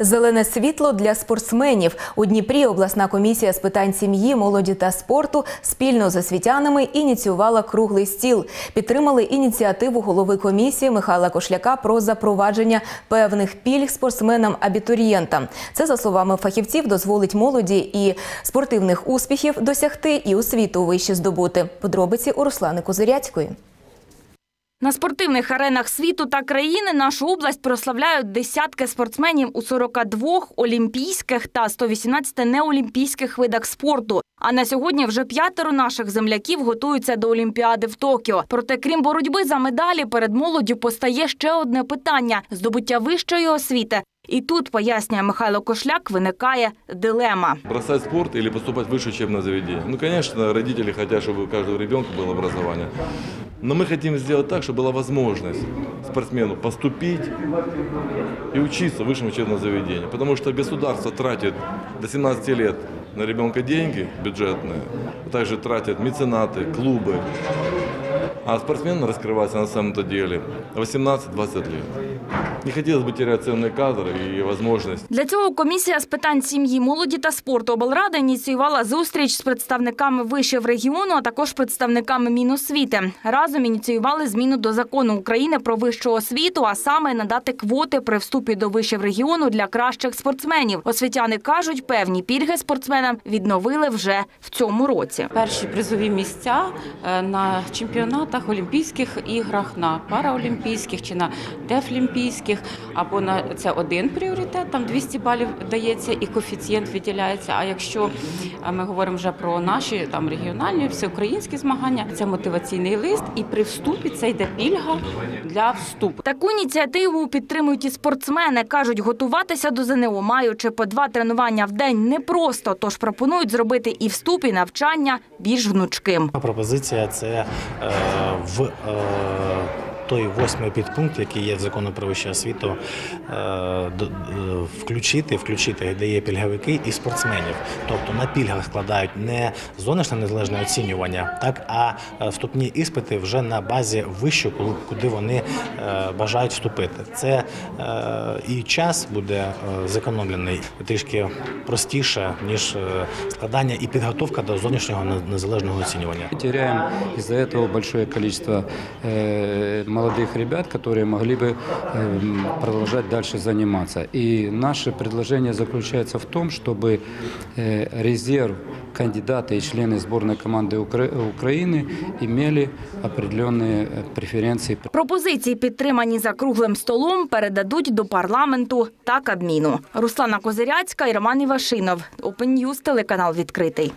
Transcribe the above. Зелене світло для спортсменів. У Дніпрі обласна комісія з питань сім'ї, молоді та спорту спільно з освітянами ініціювала круглий стіл. Підтримали ініціативу голови комісії Михайла Кошляка про запровадження певних пільг спортсменам-абітурієнтам. Це, за словами фахівців, дозволить молоді і спортивних успіхів досягти і освіту вище здобути. Подробиці у Руслани Козиряцької. На спортивних аренах світу та країни нашу область прославляють десятки спортсменів у 42 олімпійських та 118 неолімпійських видах спорту. А на сьогодні вже 5 наших земляків готуються до Олімпіади в Токіо. Проте, крім боротьби за медалі, перед молоддю постає ще одне питання – здобуття вищої освіти. І тут, пояснює Михайло Кошляк, виникає дилема. Бросать спорт или поступать в высшее учебное заведение? Ну, конечно, родители хотят, чтобы у каждого ребенка было образование. Но мы хотим сделать так, чтобы была возможность спортсмену поступить и учиться в высшем учебном заведении. Потому что государство тратит до 17 лет на ребенка деньги бюджетные, а также тратят меценаты, клубы. А спортсмен раскрывается на самом-то деле 18-20 лет. Не хотілося б втрачати цінні кадри і можливість. Для цього комісія з питань сім'ї, молоді та спорту облради ініціювала зустріч з представниками вишів регіону, а також представниками Міносвіти. Разом ініціювали зміну до закону України про вищу освіту, а саме надати квоти при вступі до вишів регіону для кращих спортсменів. Освітяни кажуть, певні пільги спортсменам відновили вже в цьому році. Перші призові місця на чемпіонатах, олімпійських іграх, на параолімпійських чи на дефлімпійських. Або це один пріоритет, там 200 балів дається і коефіцієнт виділяється, а якщо ми говоримо вже про наші регіональні, всеукраїнські змагання, це мотиваційний лист і при вступі це йде пільга для вступу. Таку ініціативу підтримують і спортсмени. Кажуть, готуватися до ЗНО, маючи по 2 тренування в день, непросто, тож пропонують зробити і вступ, і навчання більш гнучким. Пропозиція – це в той 8-й підпункт, який є в законі про вищу освіту, включити, де є пільговики і спортсменів. Тобто на пільгах складають не зовнішнє незалежне оцінювання, а вступні іспити вже на базі вищу, куди вони бажають вступити. Це і час буде зекономлений, трішки простіше, ніж складання і підготовка до зовнішнього незалежного оцінювання. Ми втрачаємо із-за цього велике кількість молодых ребят, которые могли бы продолжать дальше заниматься. И наше предложение заключается в том, чтобы резерв кандидаты и члены сборной команды Украины имели определенные преференции. Пропозиції, підтримані за круглим столом, передадуть до парламенту та Кабміну. Руслана Козиряцька і Роман Івашинов. Open News, телеканал «Відкритий».